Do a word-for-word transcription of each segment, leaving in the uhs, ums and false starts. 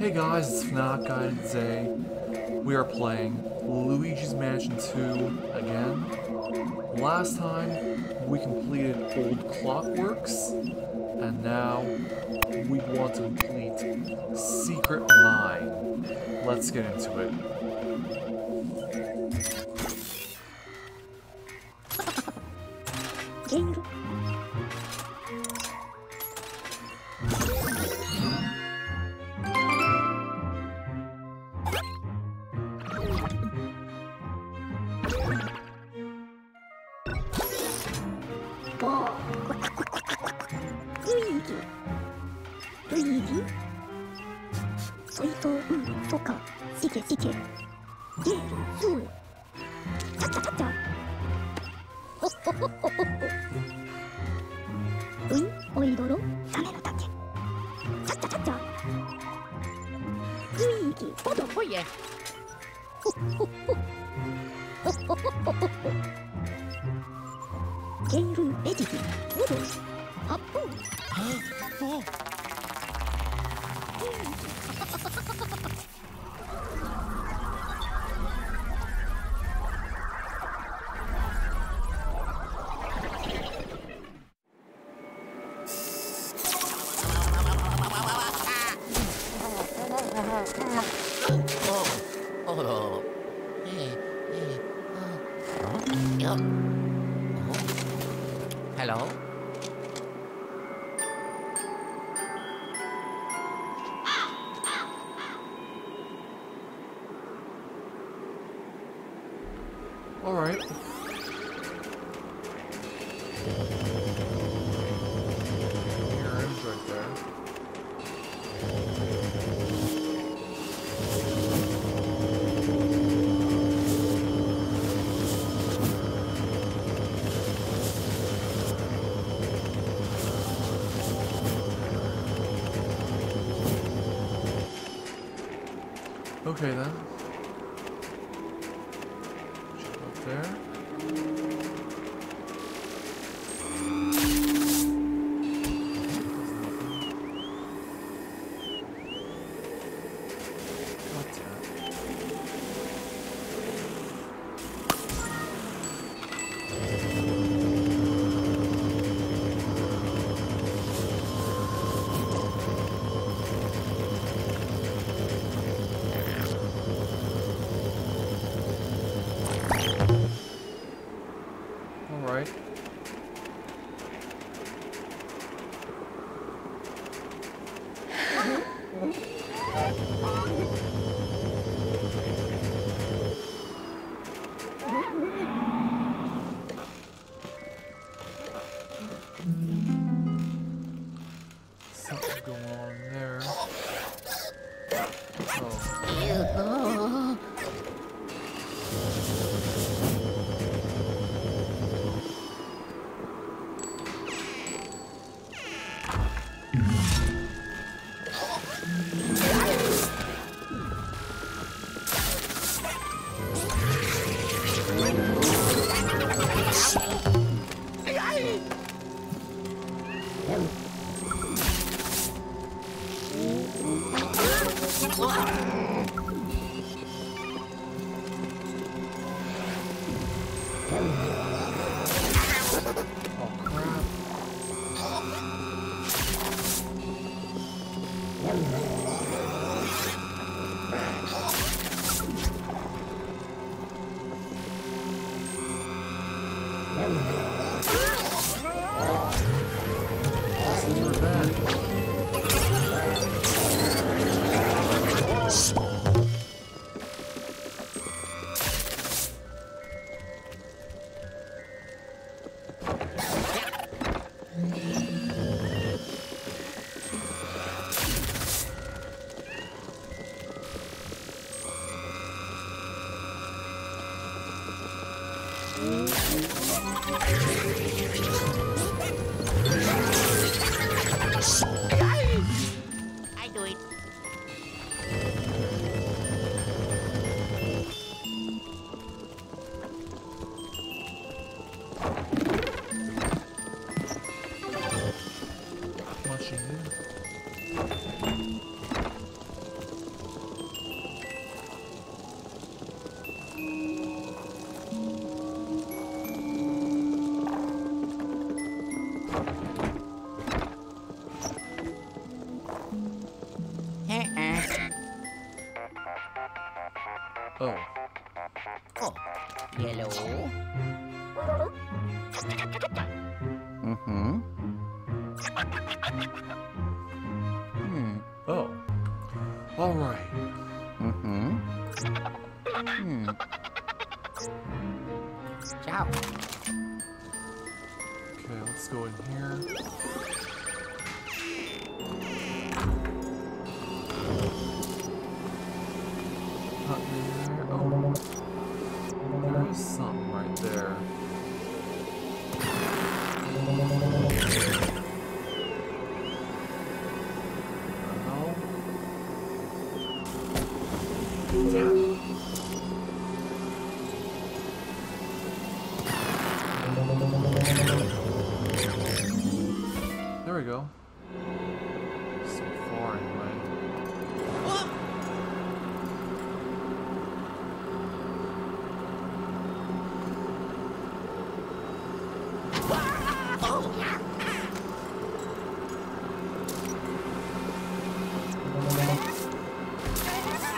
Hey guys, it's FanaticGuide, and today we are playing Luigi's Mansion two again. Last time we completed Old Clockworks, and now we want to complete Secret Mine. Let's get into it. Hello? All right. Okay then. Up there. Watching you. Oh. Oh. Yellow. Mm-hmm. Hmm. Oh. All right. Mm-hmm. Hmm. Ciao. Okay, let's go in here. Not in there. Oh, there is something right there. Oh. Yeah. There we go. So far, anyway. Ah! Oh, yeah. No,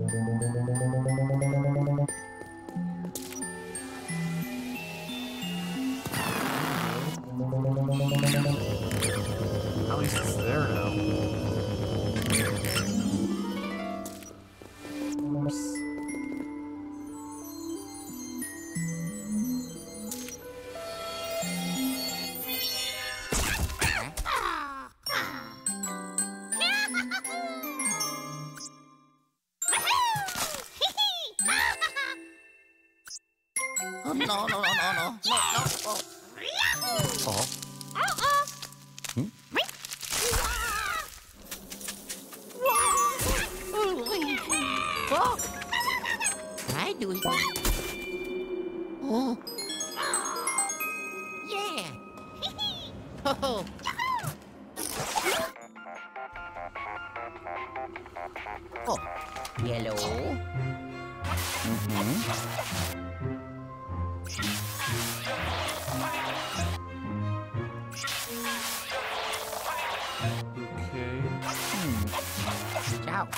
no, no, no, no, no, no. Oh. Oh. Oh. Hmm? Oh. I do it. Oh. Yeah. Oh. Oh. Yellow. Mm-hmm. Out.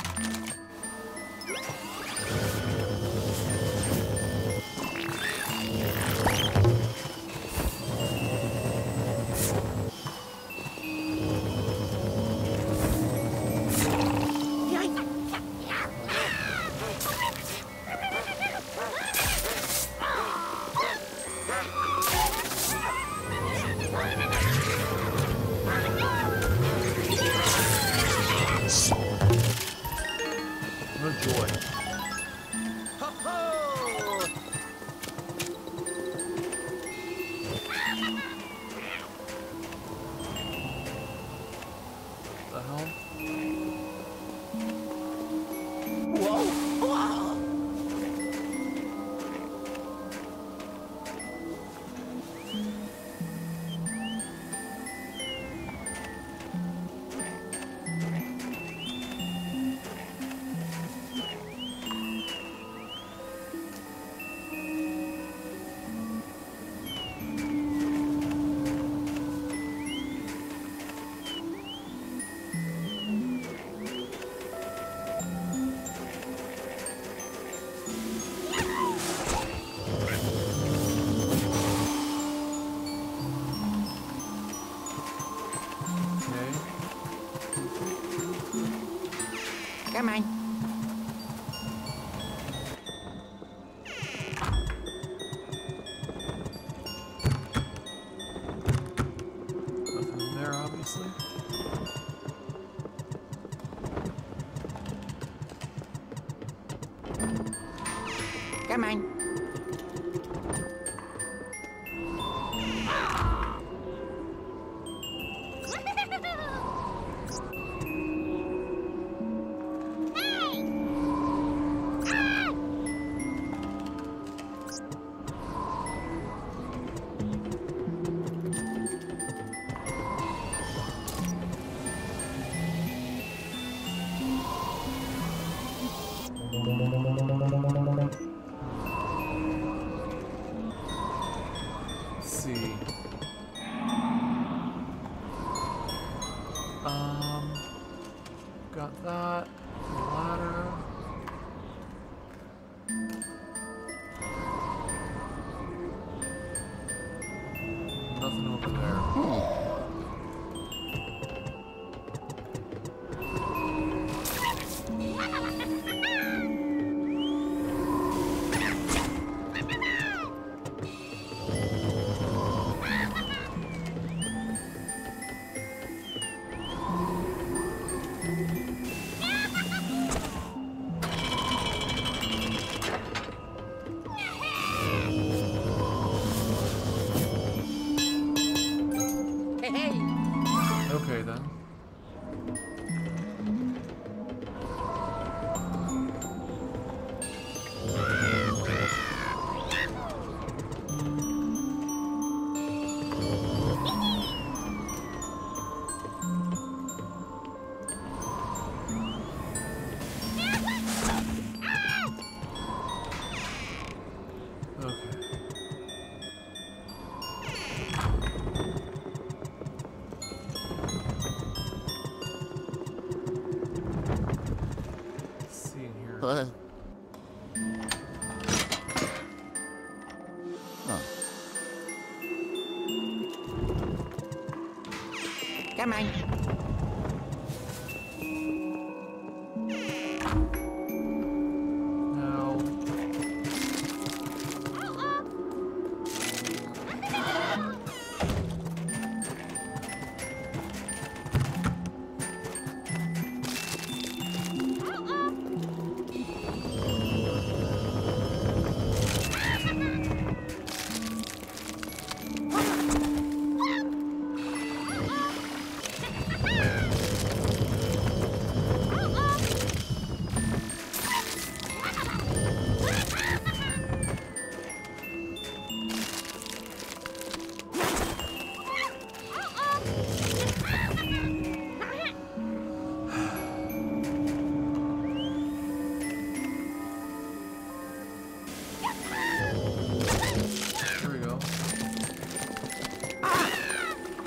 Come on. Nothing there, obviously. Come on. Come on.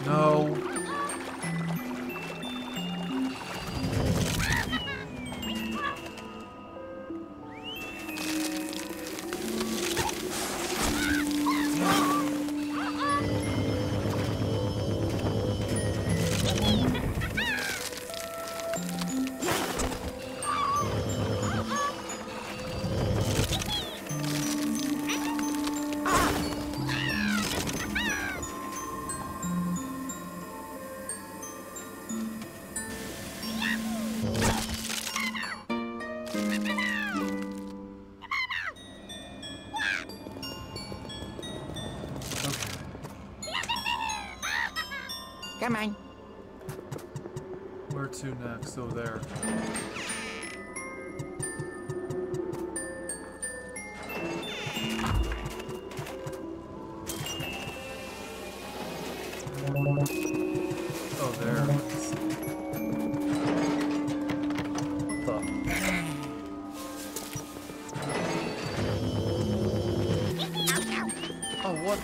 No. Come on. Where to next? Oh, there. Oh, there. What the? Oh, what?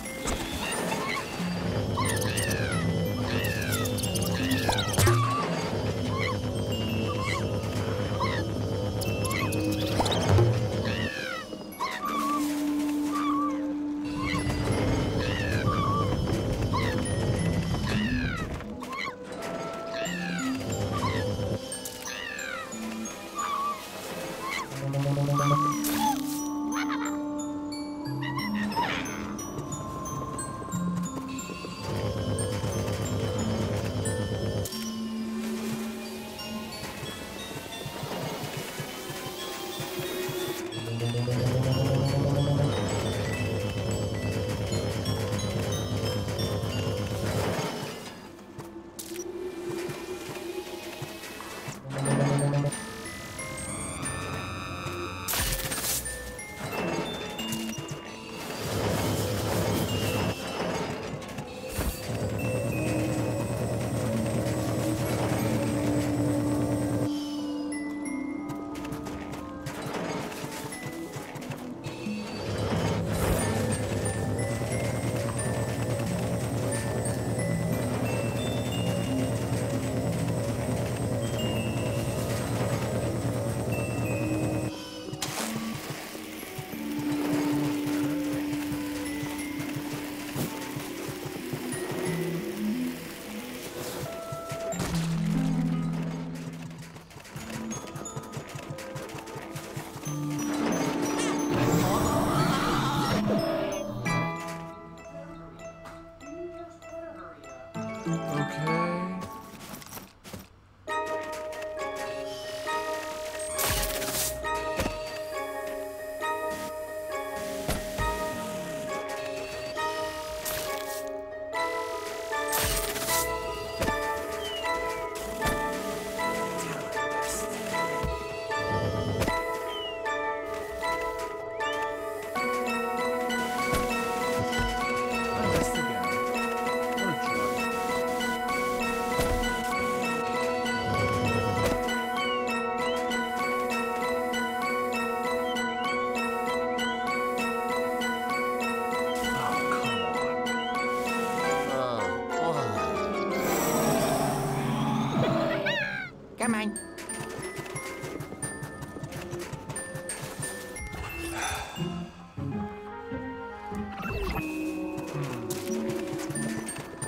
Hmm.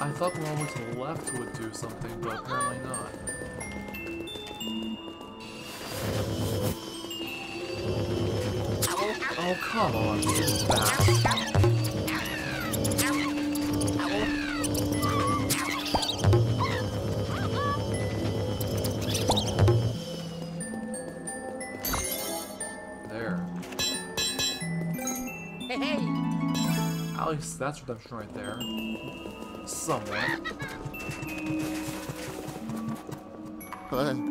I thought the one with the left would do something, but apparently not. Oh, come on, get back. That's redemption right there. Somewhat. Huh. Huh.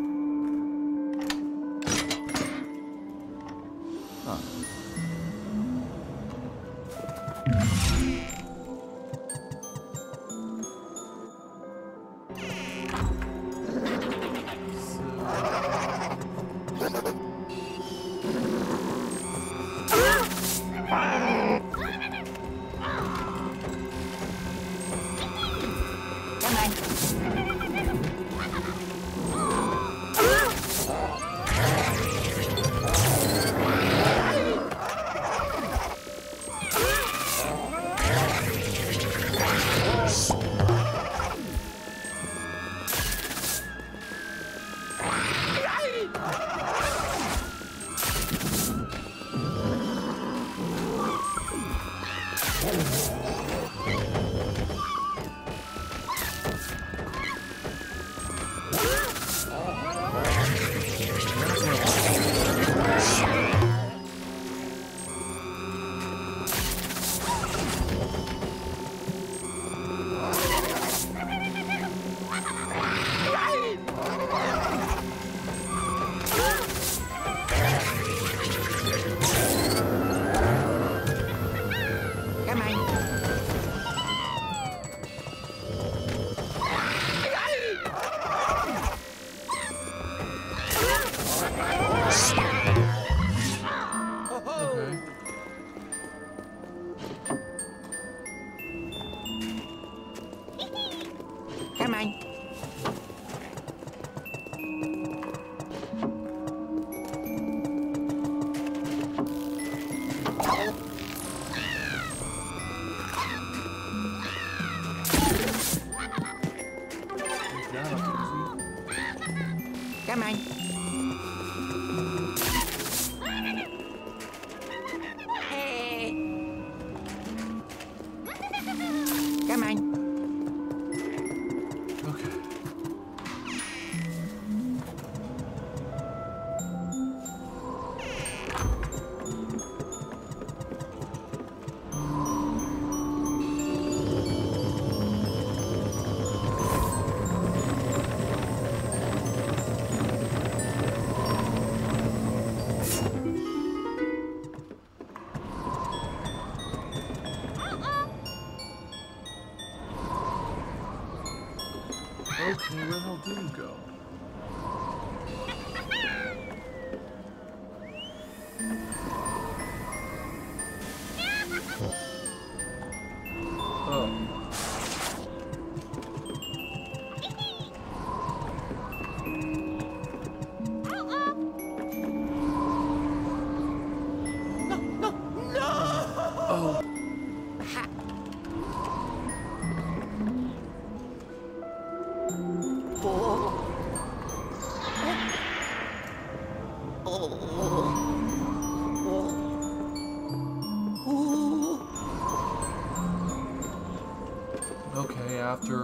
After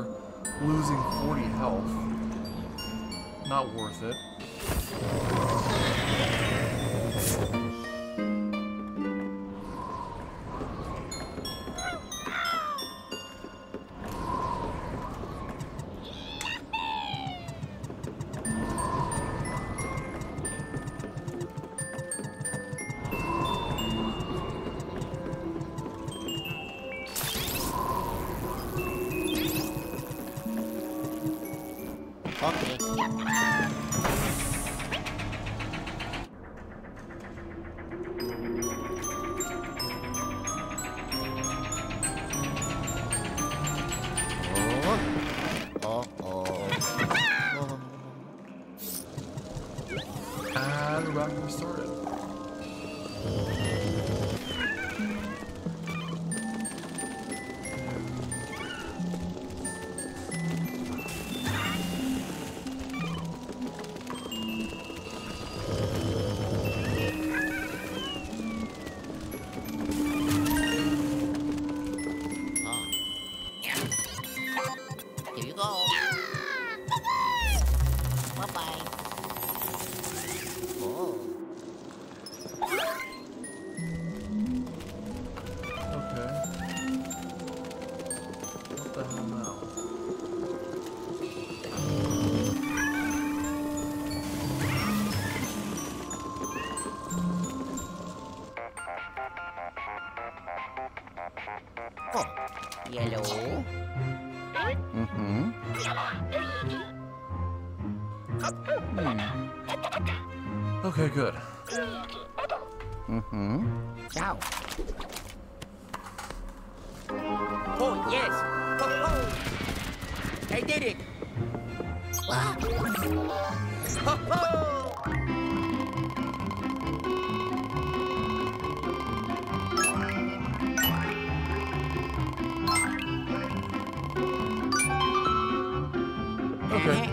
losing forty health. Not worth it. And we're back where we started. Oh. Yellow. Mm-hmm. Mm. Okay, good. Mm-hmm. Ciao. Oh, yes. Oh, oh. I did it. Ah. Oh, oh. Okay.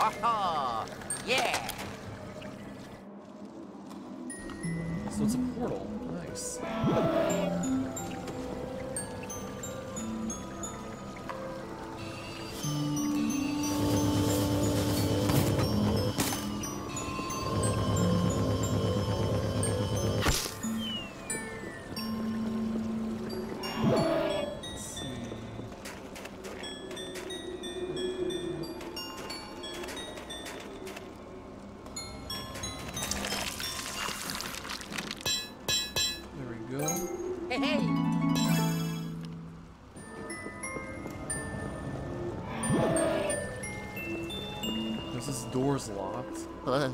Oh, Ha-ha! Yeah! So it's a portal. Nice. Door's locked. Huh.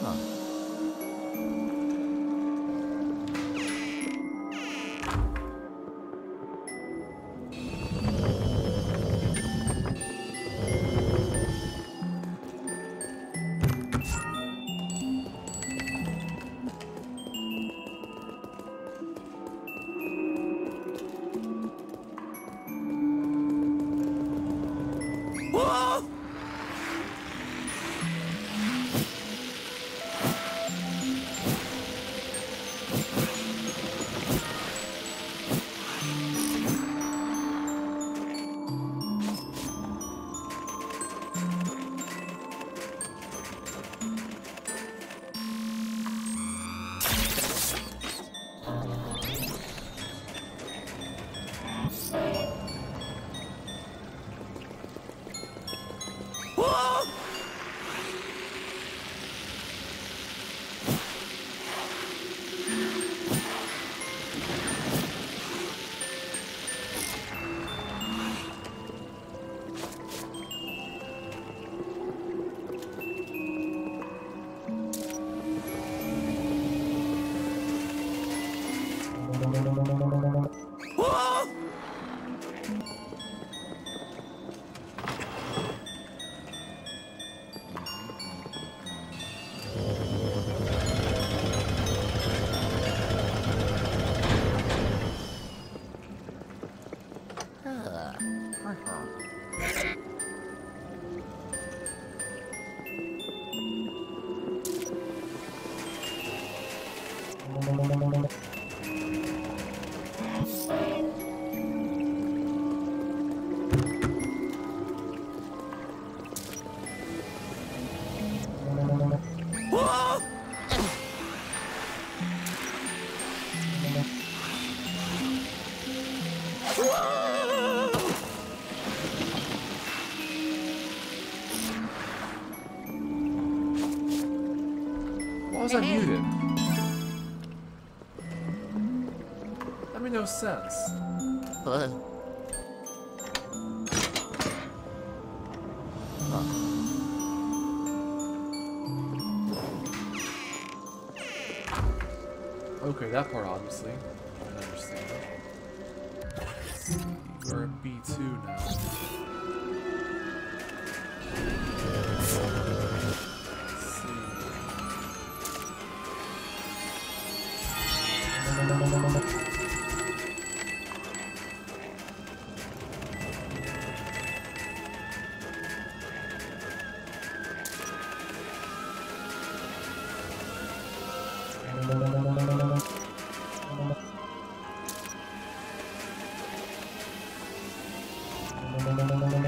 Huh. I muted. That made no sense. Huh. Okay, that part obviously. I don't understand. We're at B two now. No, no, no, no, no.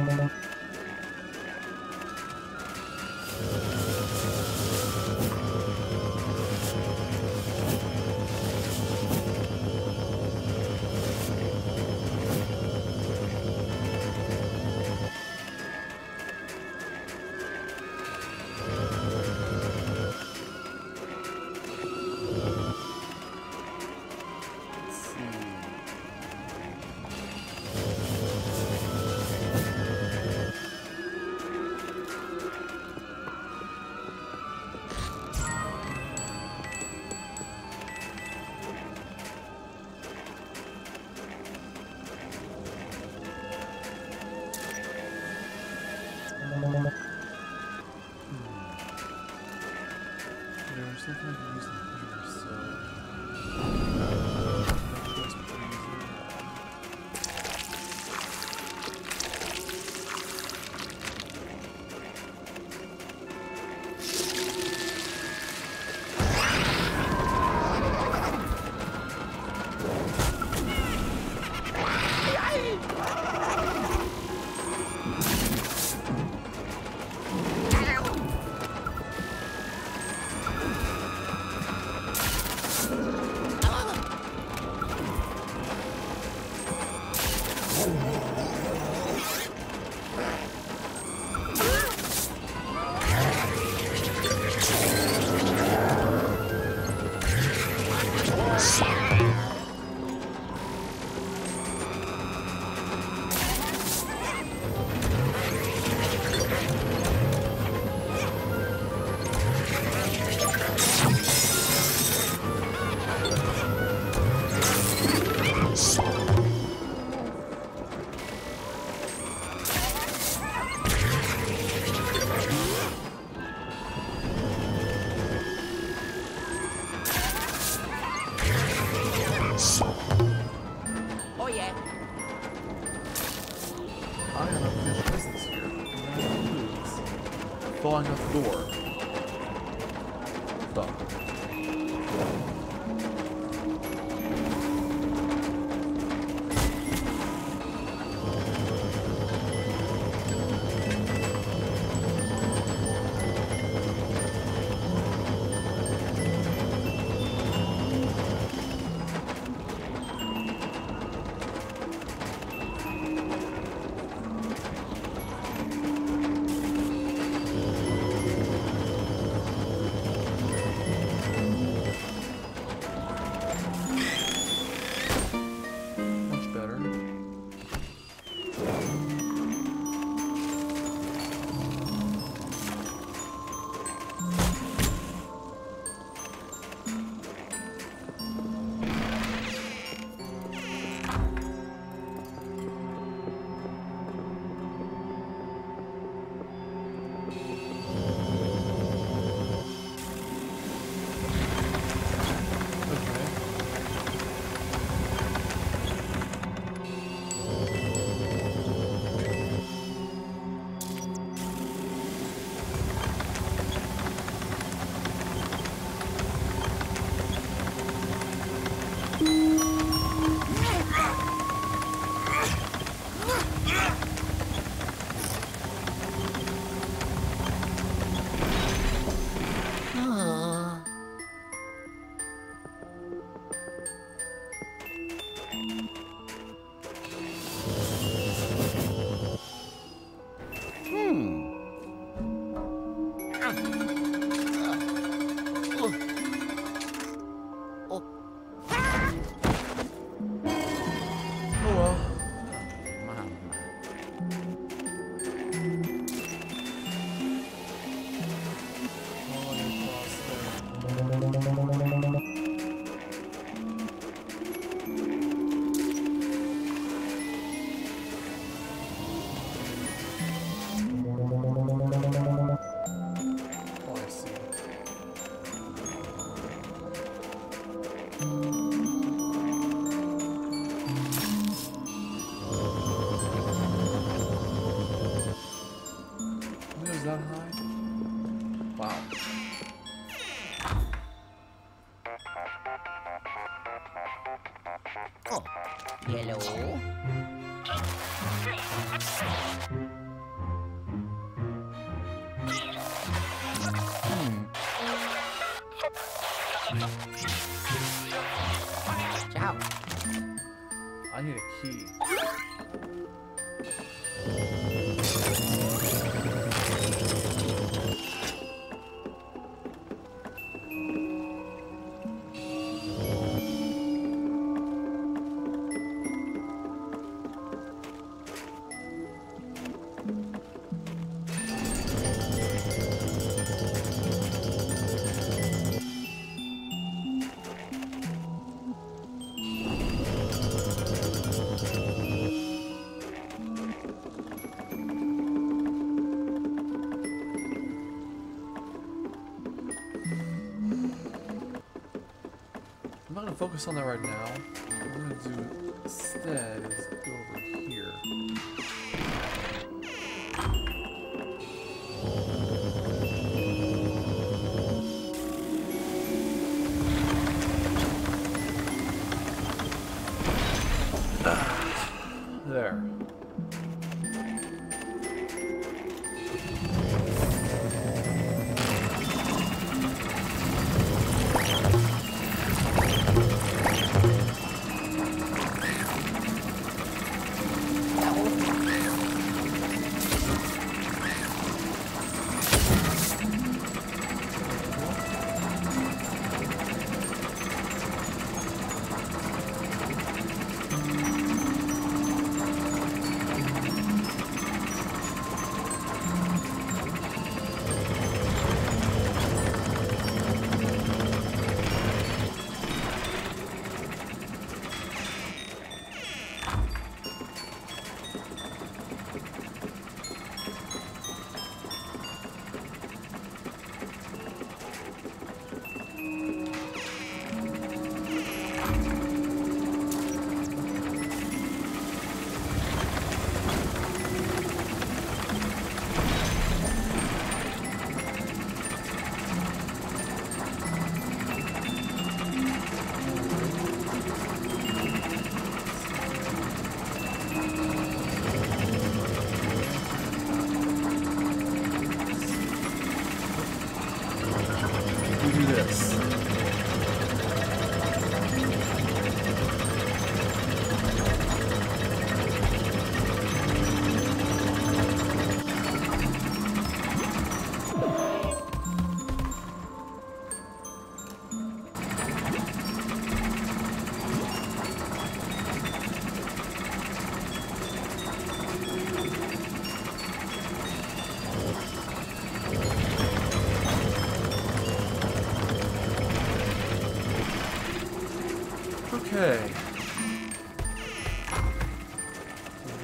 falling off the door. Stop. Focus on that right now. What I'm gonna do instead is go over here. There.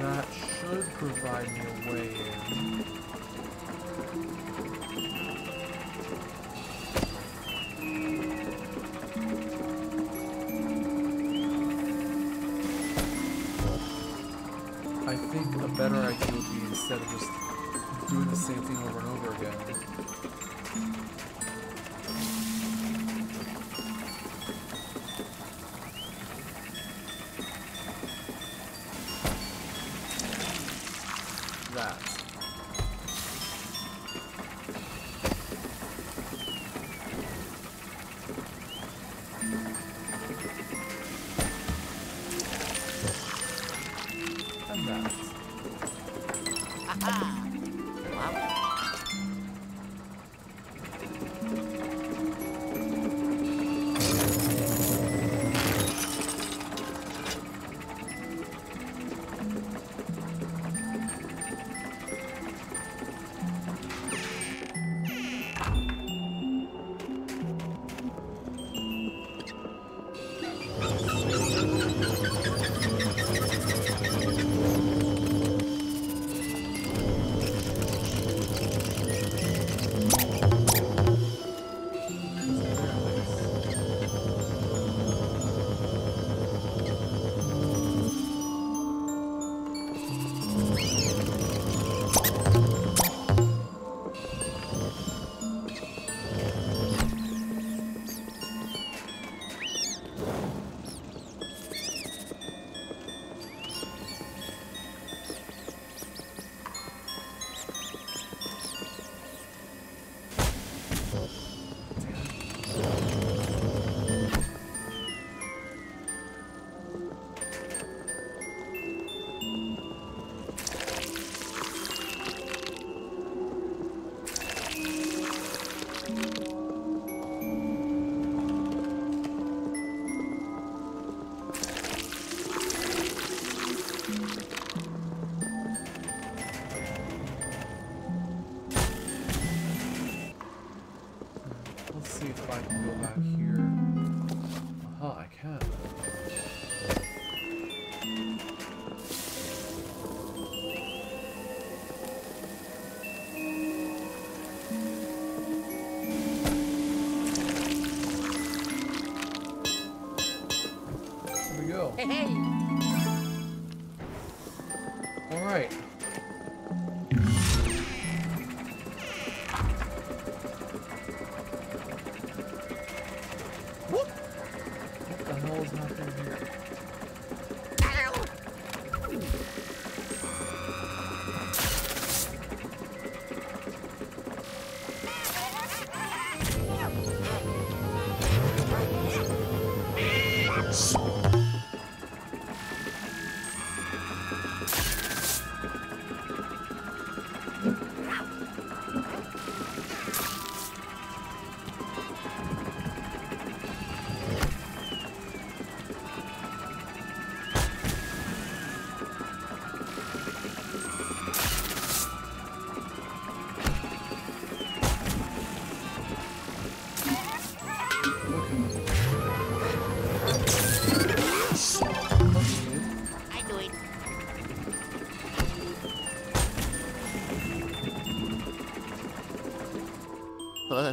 that should provide me a way in. I think a better idea would be, instead of just doing the same thing over and over again, Ha ha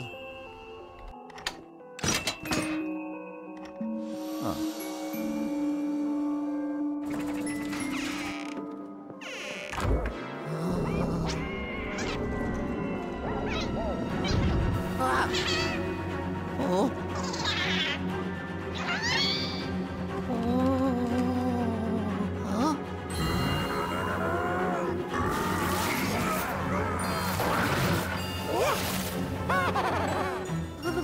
ha!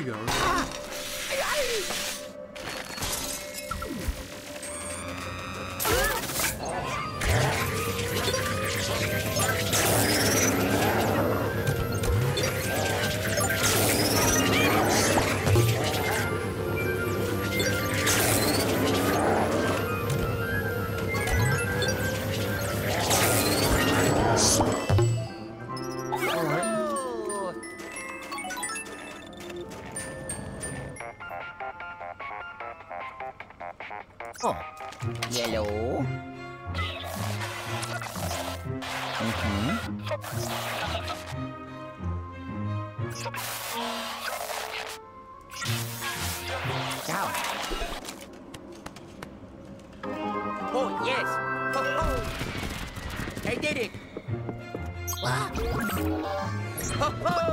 he goes. Oh. Yellow. Mm-hmm. Down. Oh, yes. Ho, ho. I did it. Ah. Ho, ho.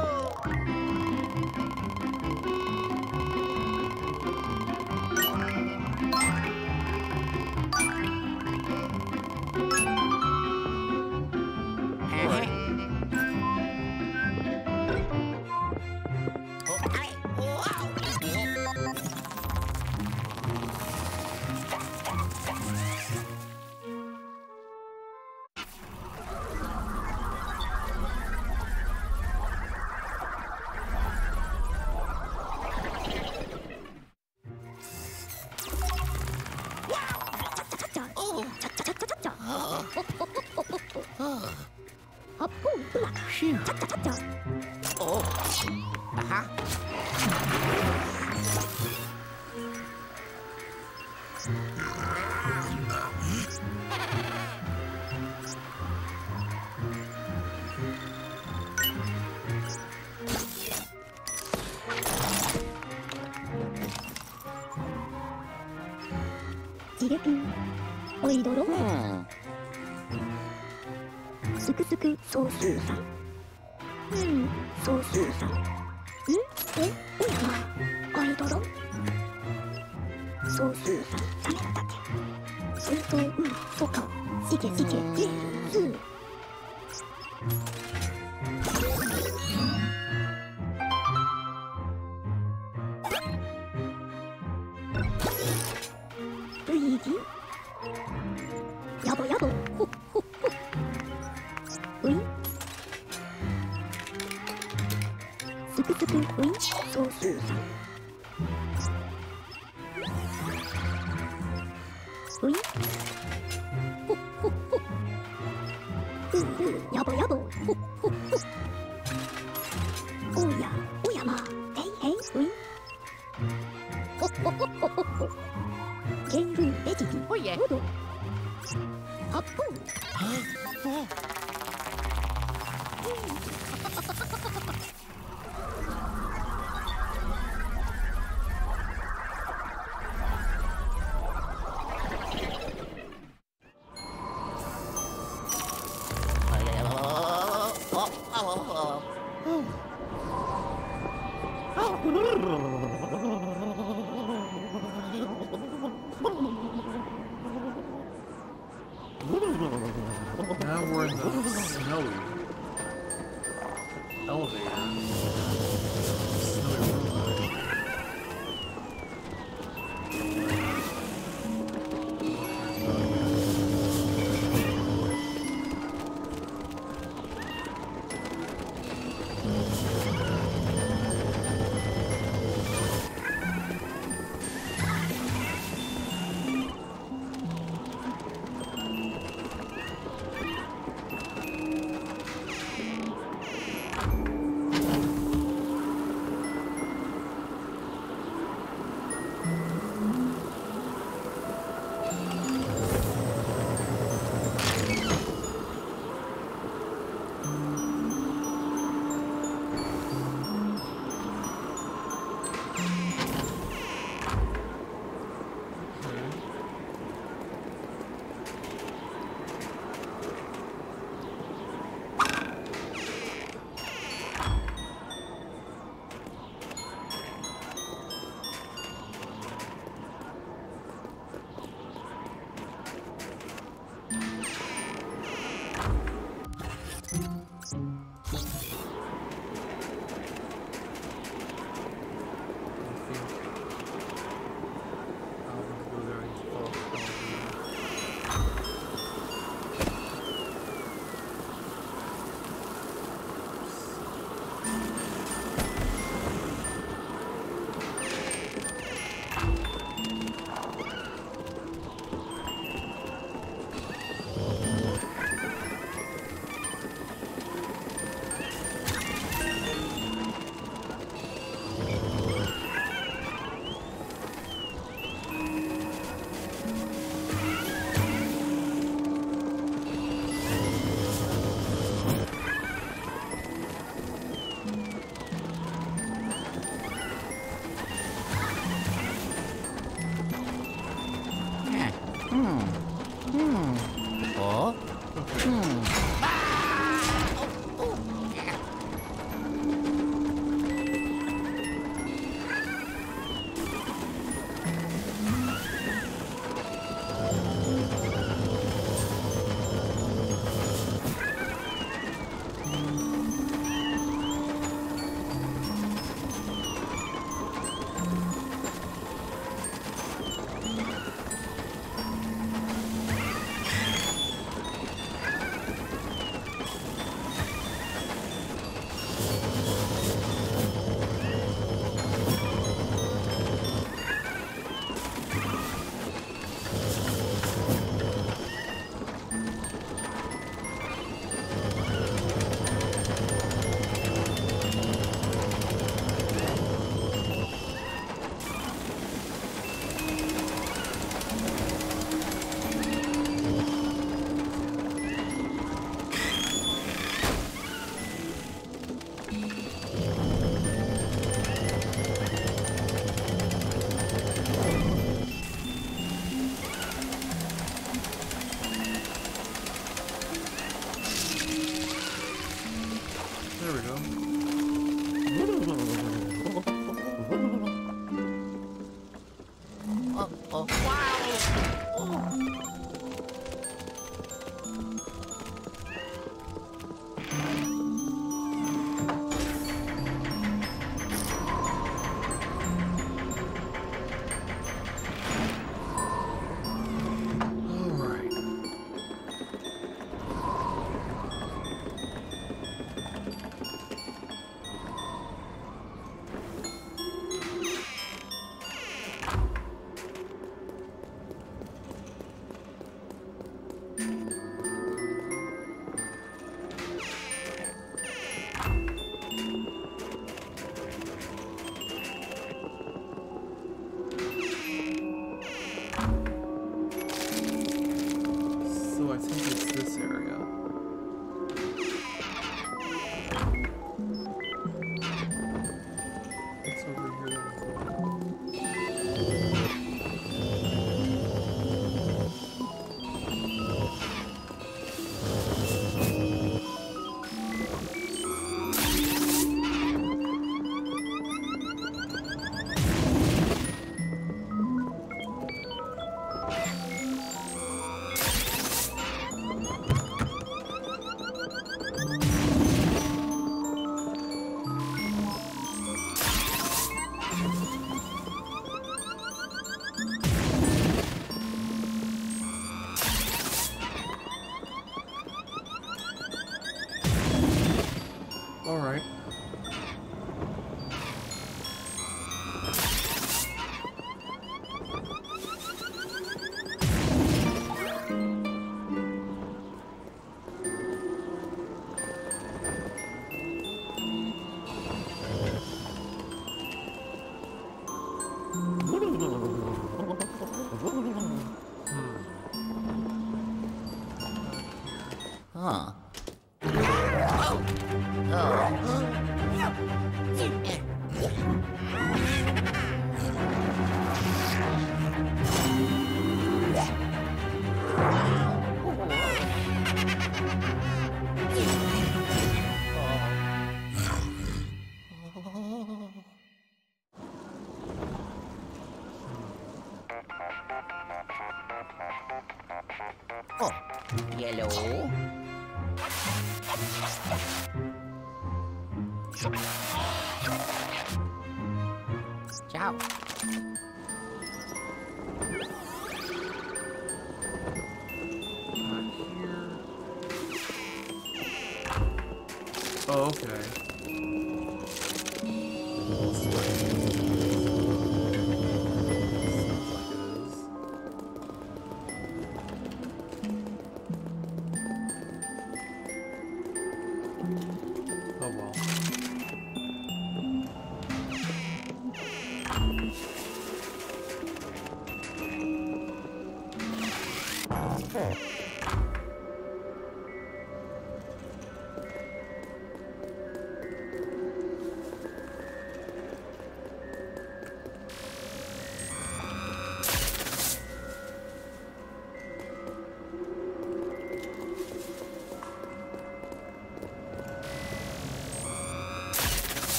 Oh?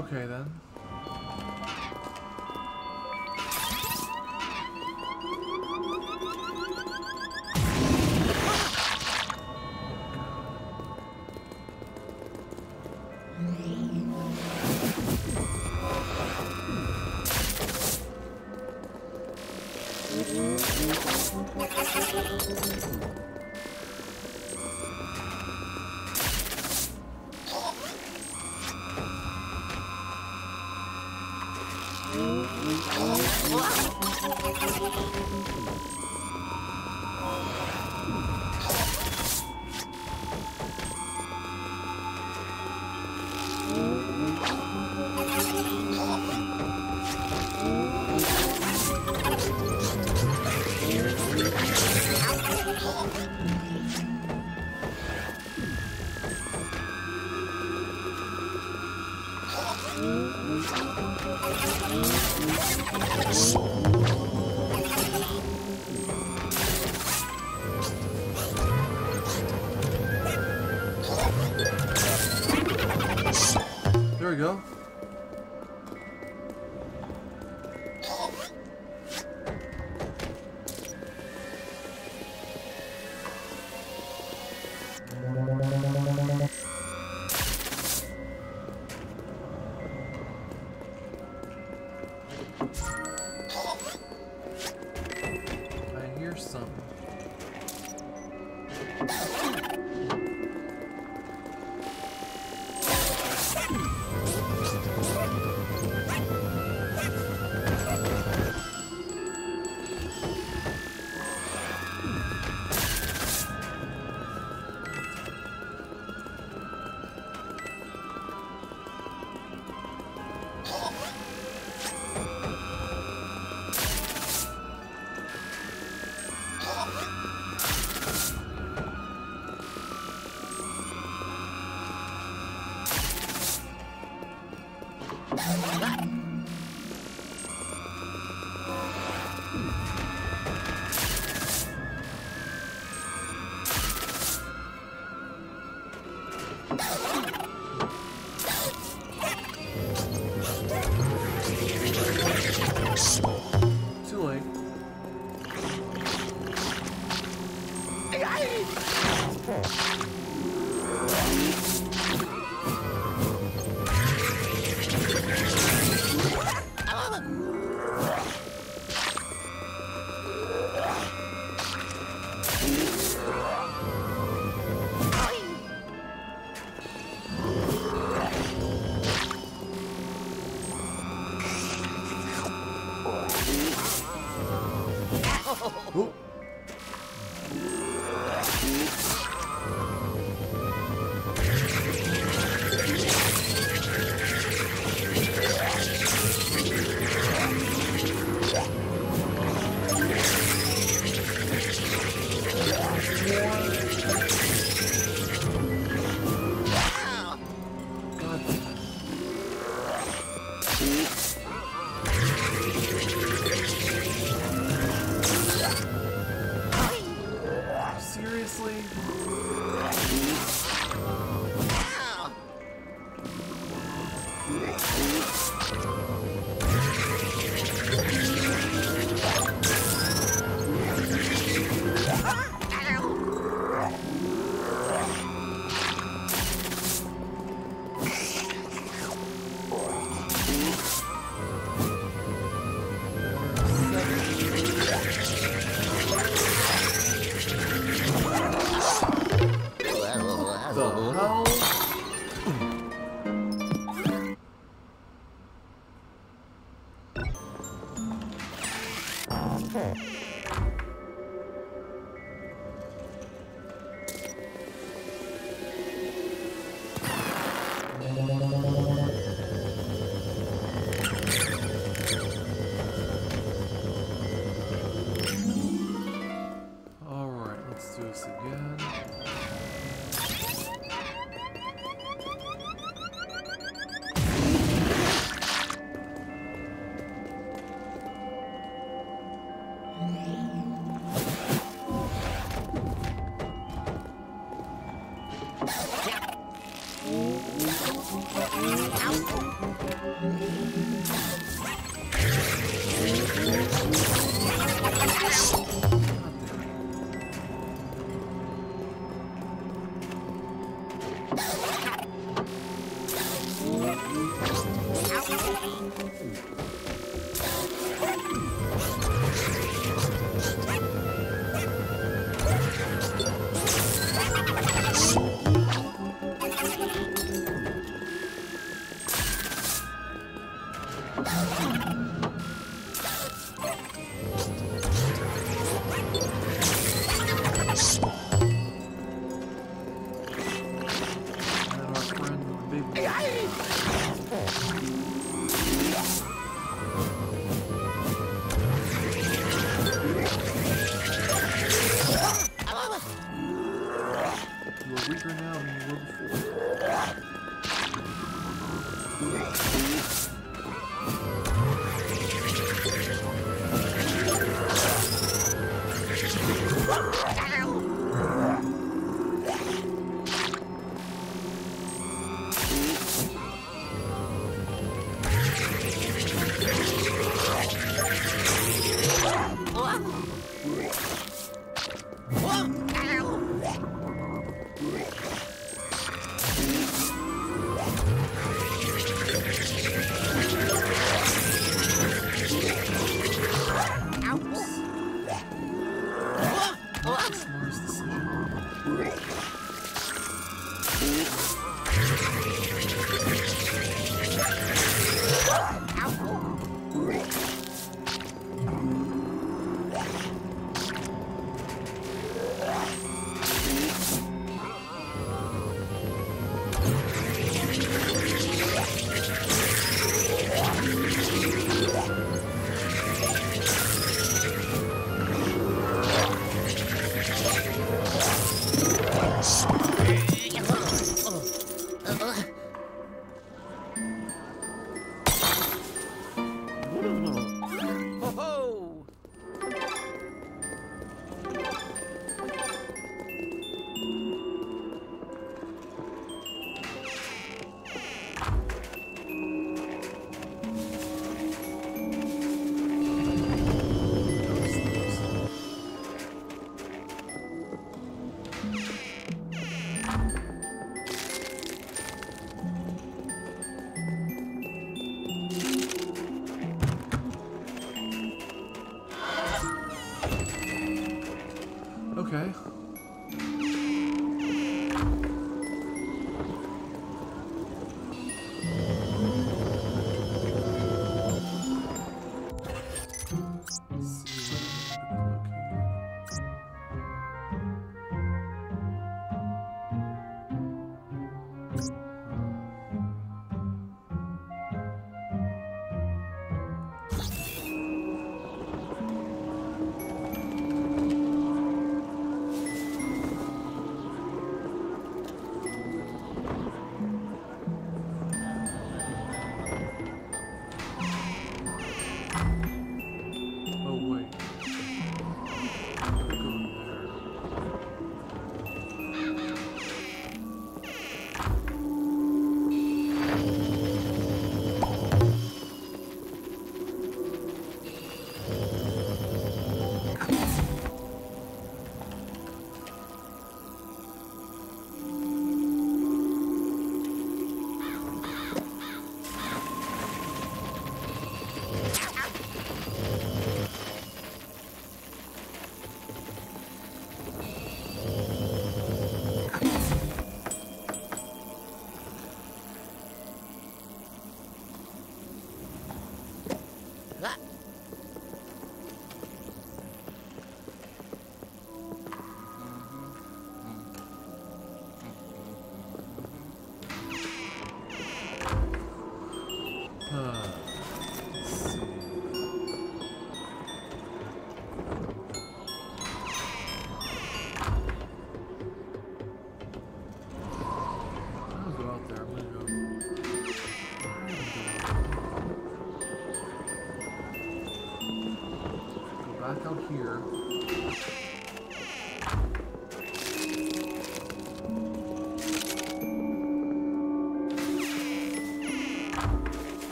Okay then. There we go. Yeah.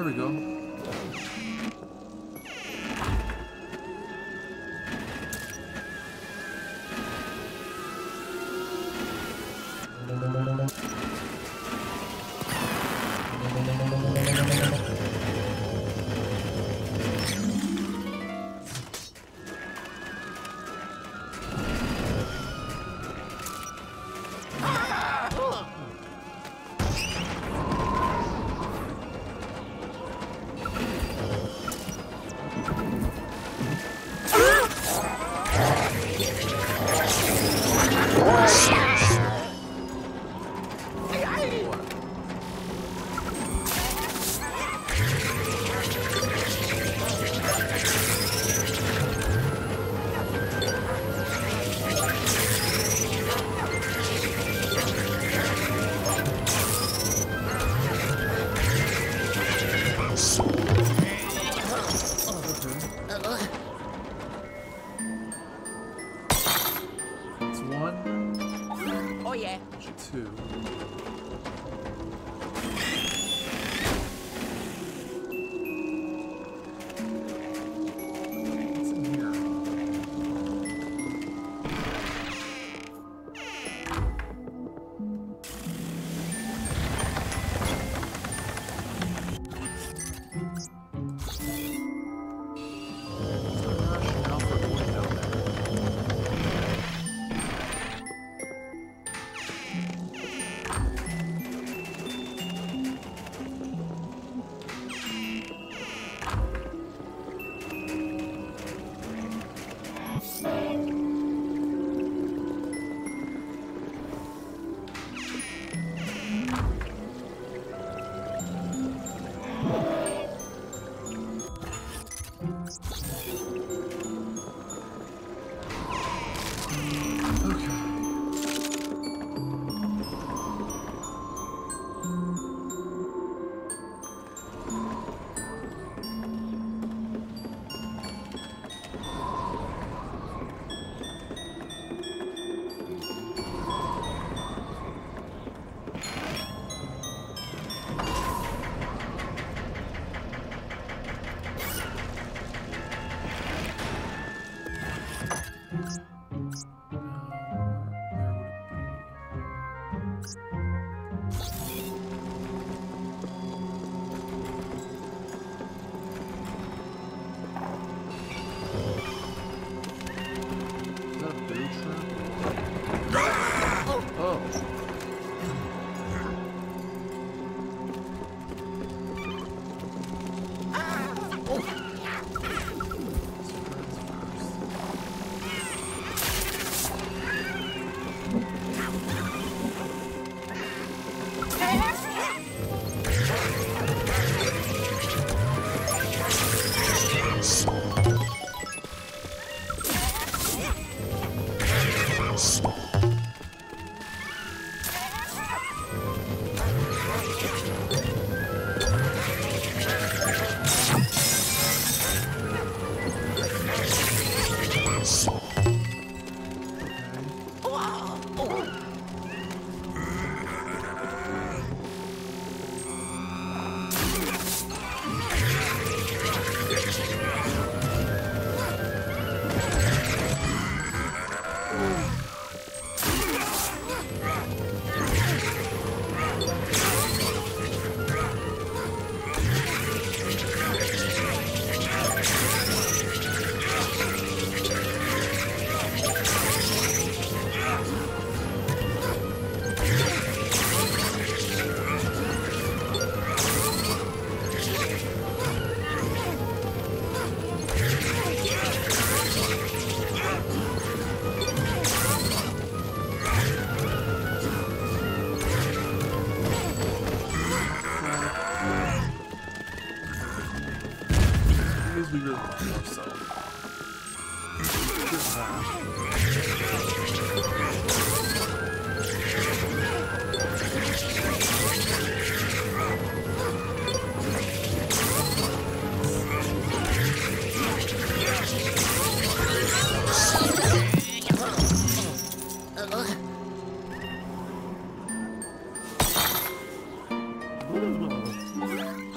There we go.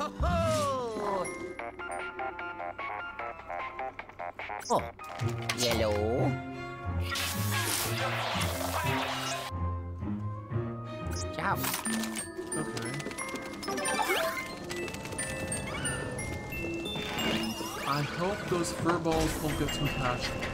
Ho ho! Oh, yellow. Good job. Okay. I hope those fur balls won't get too passionate.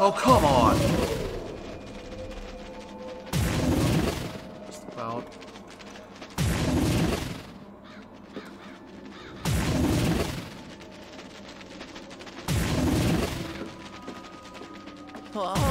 Oh, come on! Just about. Oh. Oh.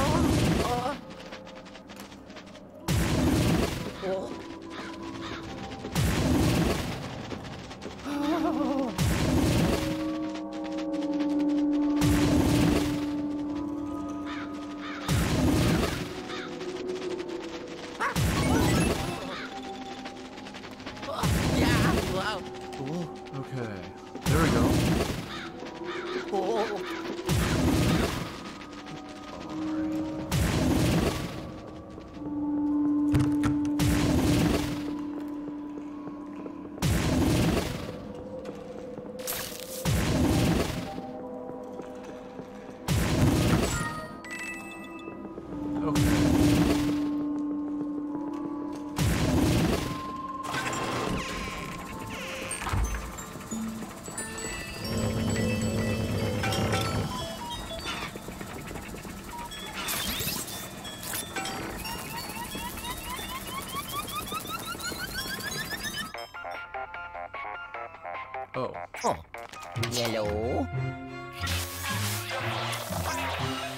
Yellow.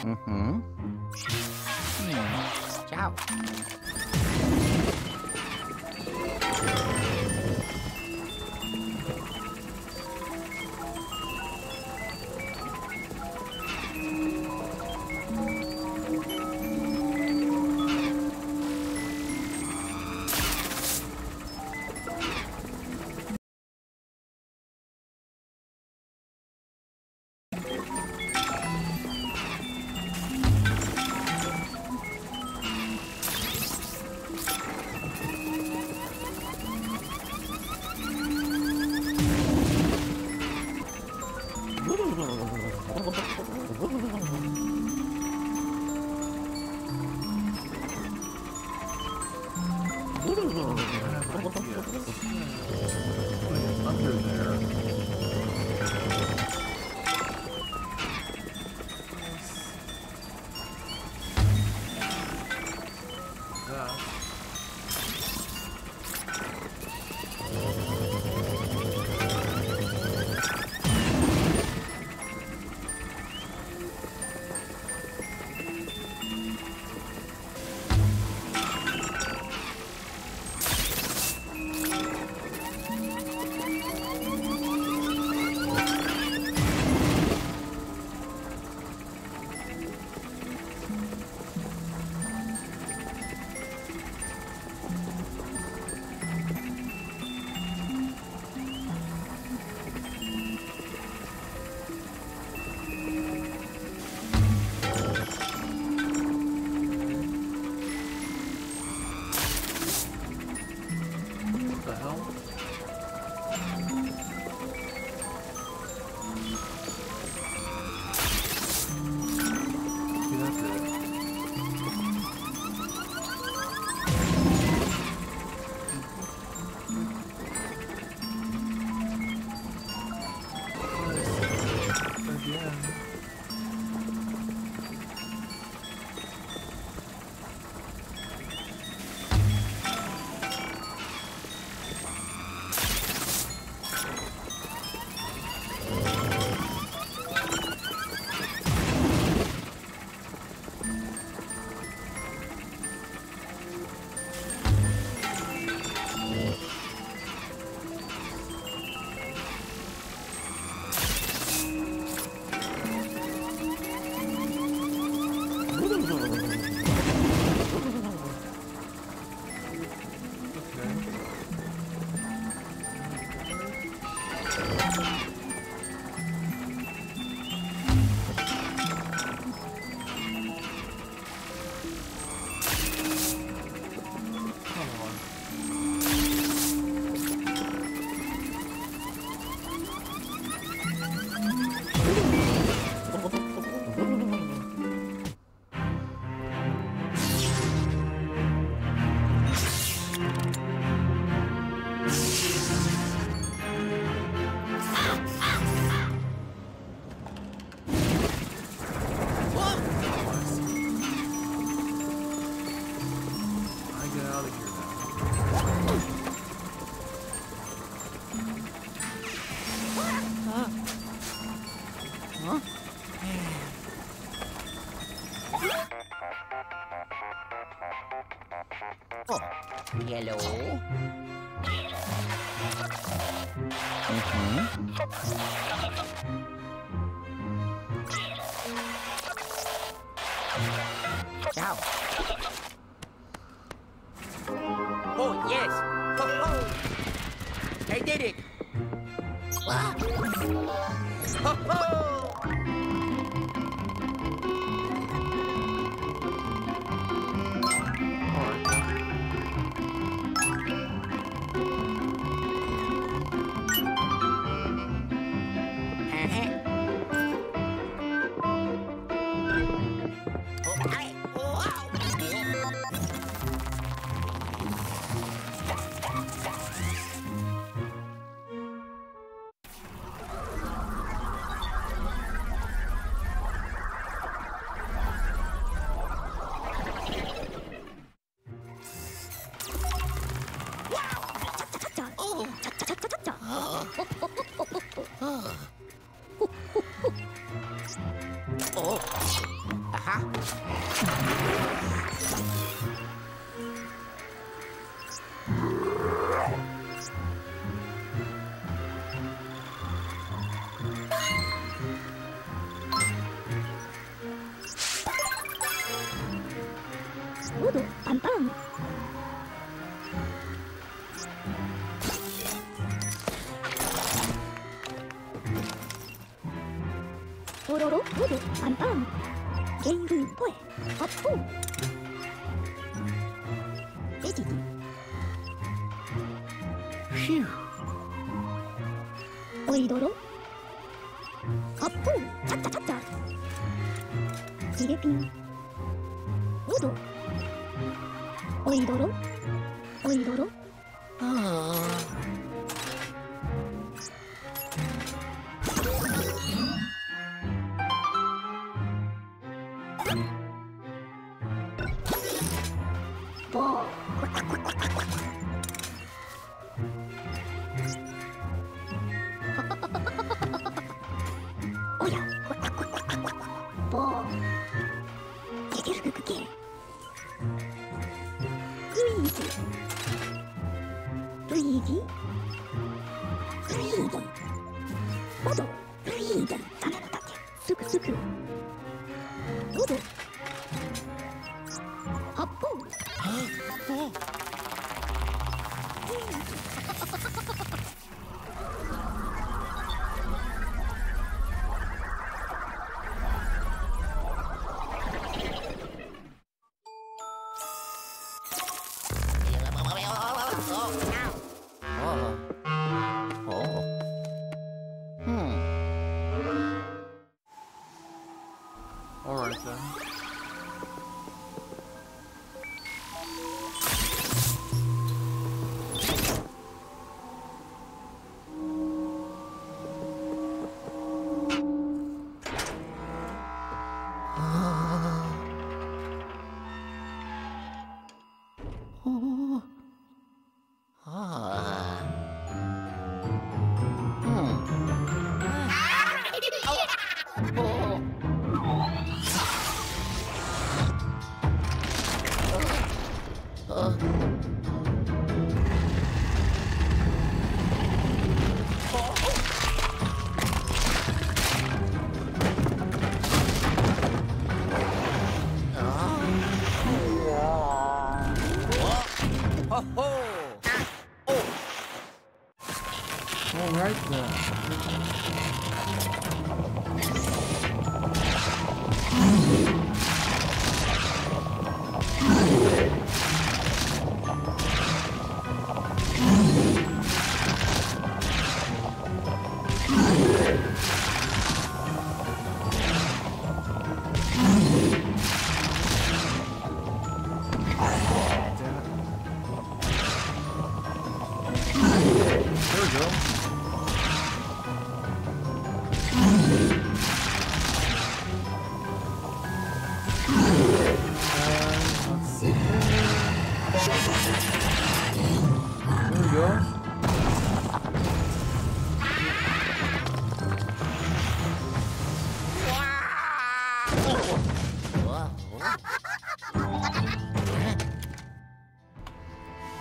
Mm-hmm. Mm. Ciao. Thank you. Yellow. Mm-hmm. Ow. Oh, yes. Oh, oh. I did it. Ah. Oh, oh.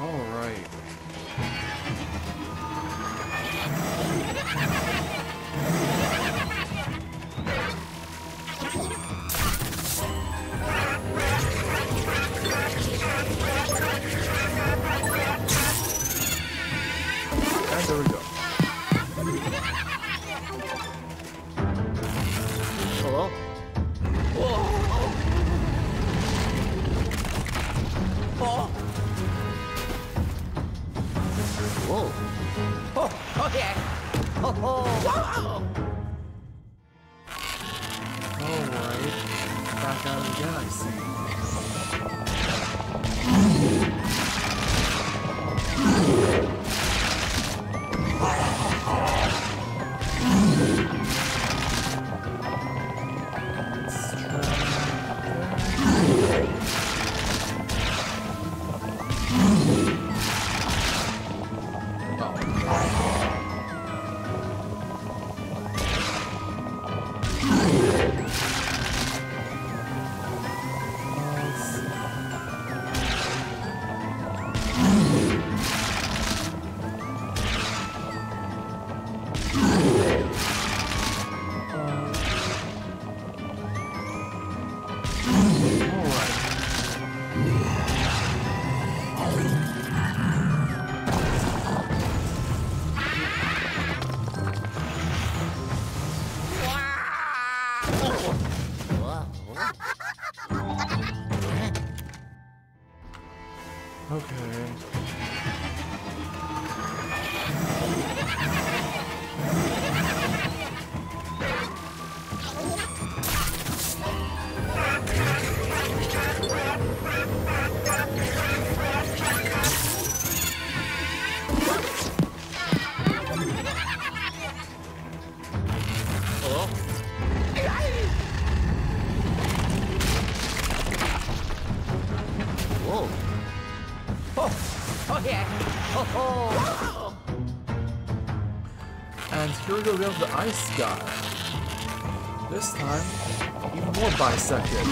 Oh, that kind of guy, see. Here we go down to the ice guy. This time, even more bisected.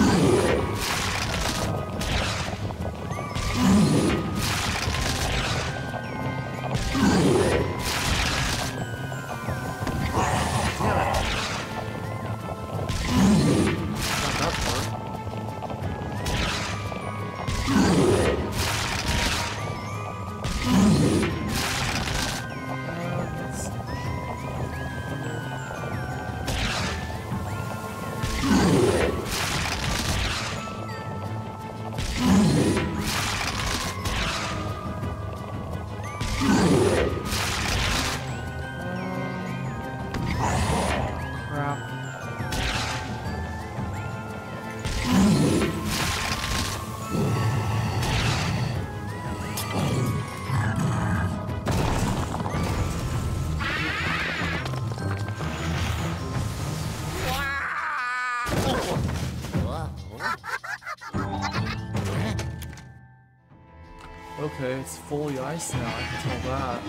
Okay, it's fully ice now, I can tell that.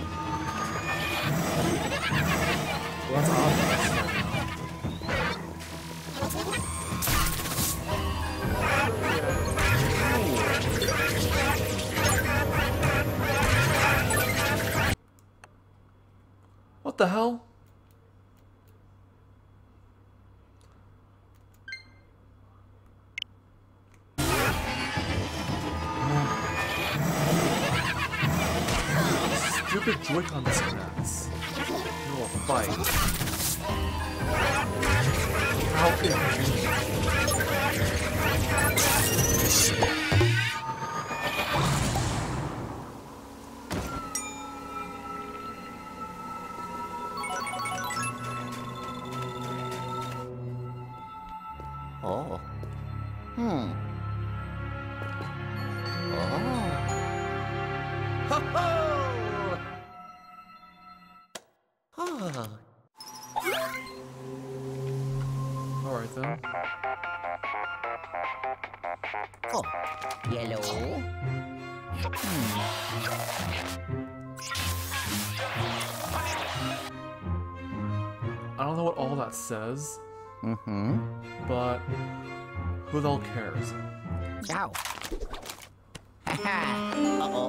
Well, that's obvious right now. What the hell? Stupid Joy-Con disconnects. You will fight. How can Oh. Hmm. Oh. Ho ho! Alright then. Oh, yellow. Hmm. I don't know what all that says. Mm-hmm. But who the hell cares? Ow. Haha. Uh-oh.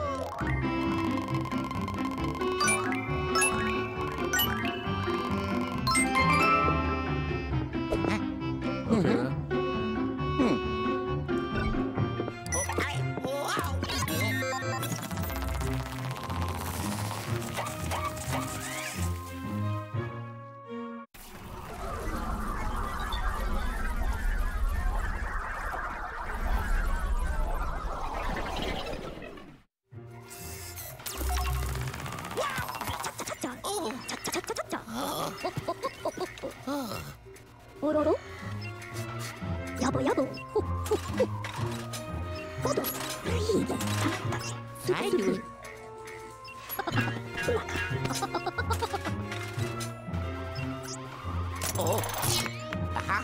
Okay then. Ororo. Yabo yabo. Godo. Read. I do it. Oh. Aha.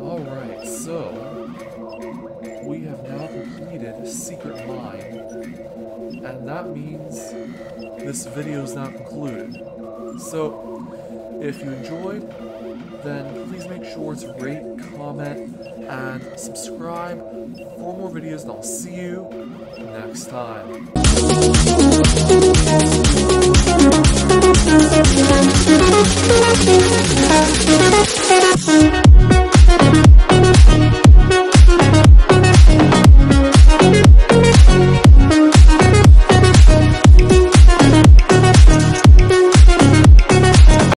Alright, so we have now completed Secret Mine, and that means this video is now concluded. So if you enjoyed, then please make sure to rate, comment, and subscribe for more videos, and I'll see you next time.